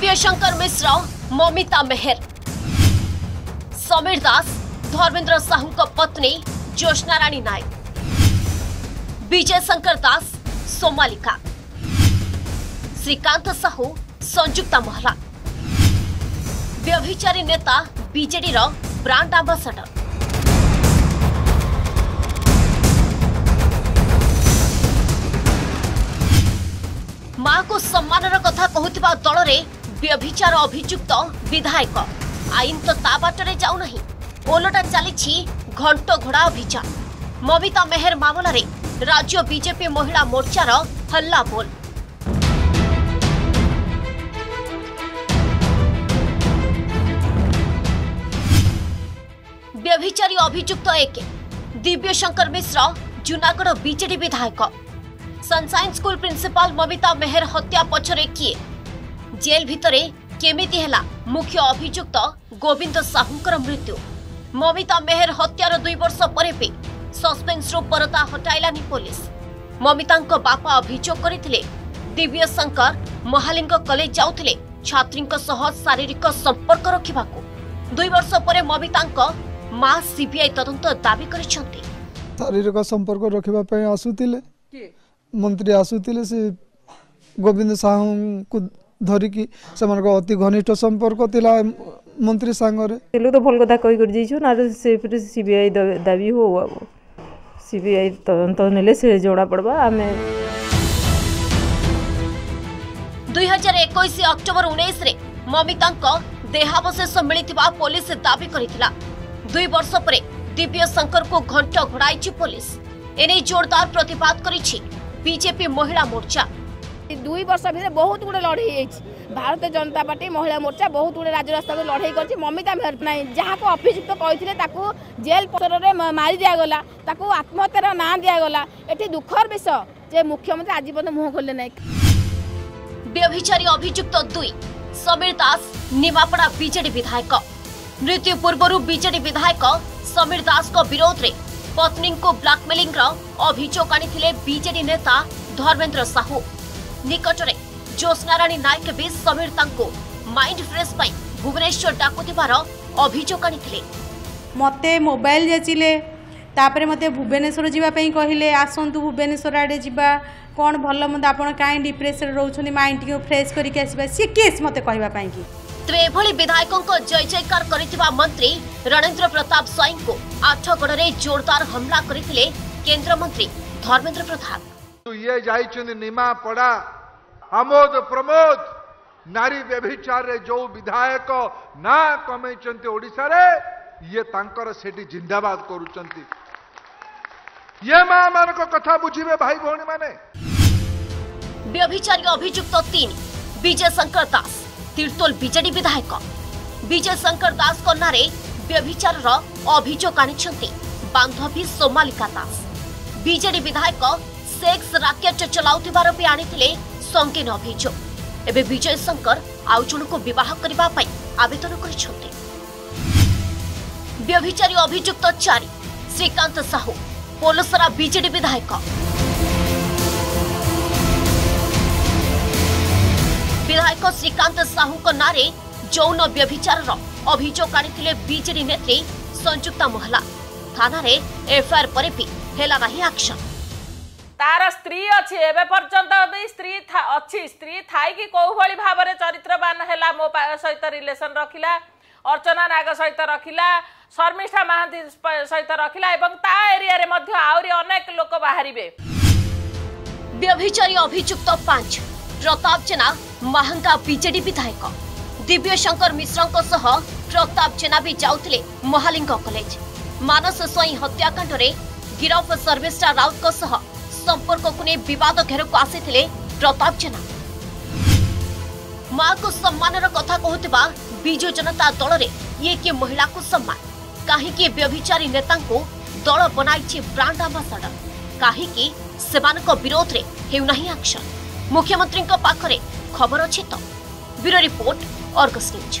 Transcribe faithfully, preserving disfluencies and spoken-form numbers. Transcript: दिव्यशंकर मिश्रा, मौमिता मेहर, समीर दास, धर्मेन्द्र साहू का पत्नी ज्योत्सना रानी नायक, विजय शंकर दास, सोमालिका, श्रीकांत साहू, संयुक्ता महला, व्यभिचारी नेता बीजेडी रो ब्रांड एम्बेसडर। मां को सम्मान कथा कहूथिबा दल रे व्यभिचार अभियुक्त विधायक आईन तो ता बाटरे जाऊ नहीं, ओलटा चली घंट घोड़ा अभियान। मौमिता मेहर मामला रे राज्य बीजेपी महिला मोर्चा रो हल्ला बोल। व्यभिचारी अभियुक्त एके दिव्यशंकर मिश्रा जूनागढ़ बीजेडी विधायक, sunshine school principal Moumita Meher हत्या पछरे किए, जेल भितरे केमिति हला मुख्य अभियुक्त गोविंद साहूकर मृत्यु। मौमिता मेहर हत्यार दुई वर्ष परे भी सस्पेन्सरु परता हटाइलानी पुलिस। मौमितांक बापा अभियोग करथिले दिव्यशंकर महालिंग कॉलेज जाउथिले छात्रींक सह शारीरिक संपर्क रखिबाको। दुई वर्ष परे मौमितांक मां सीबीआई तदंत दाबी करिसथि। शारीरिक संपर्क रखिबा पय आसुथिले के मंत्री आसुथिले से गोविंद साहू को धरिकी से अति घनिष्ठ संपर्क थिला मंत्री सांगरे तेलु तो भल कथा कहि कर जइछु ना से सीबीआई दाबी हो सीबीआई तदंत नेले से जोड़ा पड़बा। आमे दो हज़ार इक्कीस अक्टूबर उन्नीस रे मौमितांक देहावशेष मिलिथिबा पुलिस दाबी करिथिला। दुई वर्ष परे दिव्यशंकर को घंट घोड़ाइछि पुलिस। एने जोरदार प्रतिवाद करिछि बीजेपी महिला मोर्चा। दुई वर्ष भीतर बहुत गुड़े लड़े भारतीय जनता पार्टी महिला मोर्चा बहुत गुड़े राज्य रास्ता लड़े कर। मौमिता मेहर नाई जहाँ को अभियुक्त कहते जेल पसर में मारी दिगला, आत्महत्यार ना दिगला। ये दुखर विषय जे मुख्यमंत्री आज पर्यटन मुह खोले ना। व्यभिचारी अभियुक्त दुई समीर दास निमापड़ा बीजेडी विधायक। मृत्यु पूर्व बीजेडी विधायक समीर दास विरोध में पत्नी को ब्लाकमेलिंग अभियोग आनी बीजेडी नेता धर्मेन्द्र साहू। निकटरे ज्योत्सना रानी नायक भी समीर तांको माइंड फ्रेश पाई भुवनेश्वर डाकुतिबार अभियोग आनिथिले। मते मोबाइल जाचिले तापरे मते भुवनेश्वर जीवा पई कहिले आसंतु भुवनेश्वर आडे जीवा कोन भल मत आपण काई डिप्रेशन रहउछनी माइंड के फ्रेश करी के आसीबा से केस मते कहबा पई की त्वे भली विधायकन को जय जयकार करितबा मंत्री रणेंद्र प्रताप स्वाई को आठगड़ रे जोरदार हमला करिथिले केंद्र मंत्री धर्मेन्द्र प्रधान। ये जाइछन निमापड़ा आमोद प्रमोद नारी व्यभिचार रे जो विधायक ना कमे चंते ओडिसा रे ये तांकर सेठी जिंदाबाद करू चंती। ये मां मान को कथा बुझीबे भाई भौणी माने। व्यभिचारी अभियुक्त तीन विजय शंकर दास तिर्तोल बीजेडी विधायक। विजय शंकर दास को नारे व्यभिचार रो अभियोग आनिछंती बांधवी सोमालिका दास। बीजेडी विधायक सेक्स राकेट चलाउथिबार भी आनिथिले संगीन अभियोग। एबे विजय शंकर आउ जनको विवाह करबा पई आवेदन करिसथि। व्यभिचारी अभियुक्त चारि श्रीकांत साहू पोलसरा बीजेडी विधायक। विधायक श्रीकांत साहू को नारे जौन व्यभिचार रो अभियोग आनिथिले बीजेडी नेत्री संयुक्ता महला। थाना रे एफआईआर परे भी हेला नाही एक्शन। तार स्त्री अच्छी एवं पर्यंत भी स्त्री अच्छी स्त्री थी कौली भाव में चरित्रवान है मो सहित रिलेसन रखिला, अर्चना नाग सहित रखिला, शर्मिष्ठा महांती सहित रखिला एवं ता एरिया रे मध्य आउरी अनेक लोक बाहर। व्यभिचारी अभियुक्त पांच प्रताप जेना महांगा बीजेडी विधायक। दिव्यशंकर मिश्रा सह प्रताप जेना भी जाउथिले महालिंग कॉलेज। मानस स्वयं हत्याकांड में गिरफ शर्मिष्टा राउत सह संपर्क को ने विवाद घेर को आसी थे प्रताप जेना। मां को सम्मान कथा कहूथिबा बीजू जनता दल रे ये के महिला को सम्मान कहीं के व्यभिचारी नेता को दल बनाई ब्रांड एम्बेसडर कहीं की सेवान को विरोध रे हेउ नहीं एक्शन। मुख्यमंत्री को पाखरे खबर अछि तो। Bureau report Argus news.